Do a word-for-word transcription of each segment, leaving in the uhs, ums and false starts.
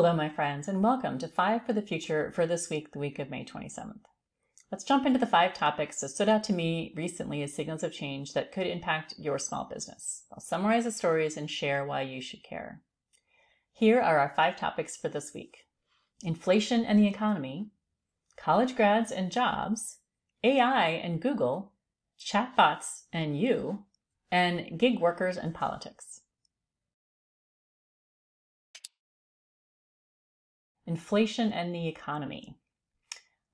Hello, my friends, and welcome to Five for the Future for this week, the week of May twenty-seventh. Let's jump into the five topics that stood out to me recently as signals of change that could impact your small business. I'll summarize the stories and share why you should care. Here are our five topics for this week: inflation and the economy, college grads and jobs, A I and Google, chatbots and you, and gig workers and politics. Inflation and the economy.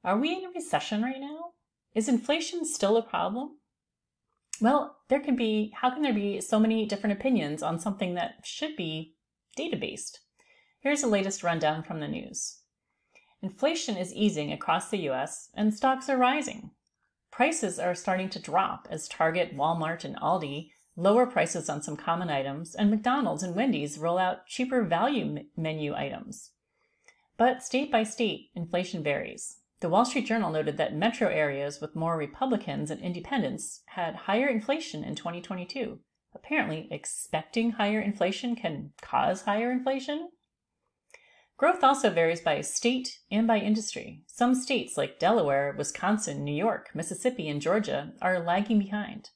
Are we in a recession right now? Is inflation still a problem? Well, there can be, how can there be so many different opinions on something that should be data-based? Here's the latest rundown from the news. Inflation is easing across the U S and stocks are rising. Prices are starting to drop as Target, Walmart, and Aldi lower prices on some common items, and McDonald's and Wendy's roll out cheaper value menu items. But state by state, inflation varies. The Wall Street Journal noted that metro areas with more Republicans and independents had higher inflation in twenty twenty-two. Apparently, expecting higher inflation can cause higher inflation. Growth also varies by state and by industry. Some states like Delaware, Wisconsin, New York, Mississippi, and Georgia are lagging behind.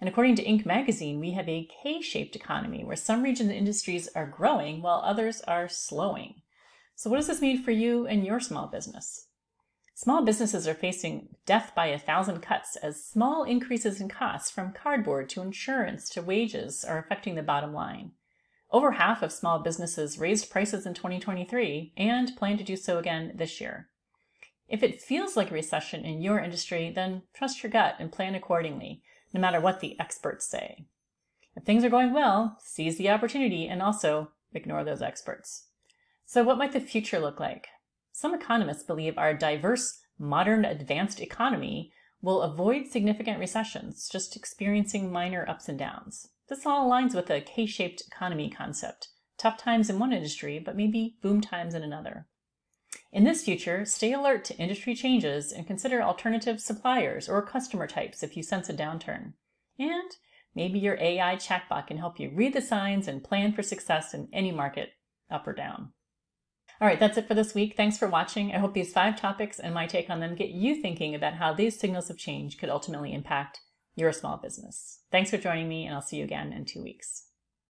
And according to Inc Magazine, we have a K-shaped economy where some regions and industries are growing while others are slowing. So what does this mean for you and your small business? Small businesses are facing death by a thousand cuts as small increases in costs from cardboard to insurance to wages are affecting the bottom line. Over half of small businesses raised prices in twenty twenty-three and plan to do so again this year. If it feels like a recession in your industry, then trust your gut and plan accordingly, no matter what the experts say. If things are going well, seize the opportunity and also ignore those experts. So what might the future look like? Some economists believe our diverse, modern, advanced economy will avoid significant recessions, just experiencing minor ups and downs. This all aligns with a K-shaped economy concept. Tough times in one industry, but maybe boom times in another. In this future, stay alert to industry changes and consider alternative suppliers or customer types if you sense a downturn. And maybe your A I chatbot can help you read the signs and plan for success in any market, up or down. All right, that's it for this week. Thanks for watching. I hope these five topics and my take on them get you thinking about how these signals of change could ultimately impact your small business. Thanks for joining me, and I'll see you again in two weeks.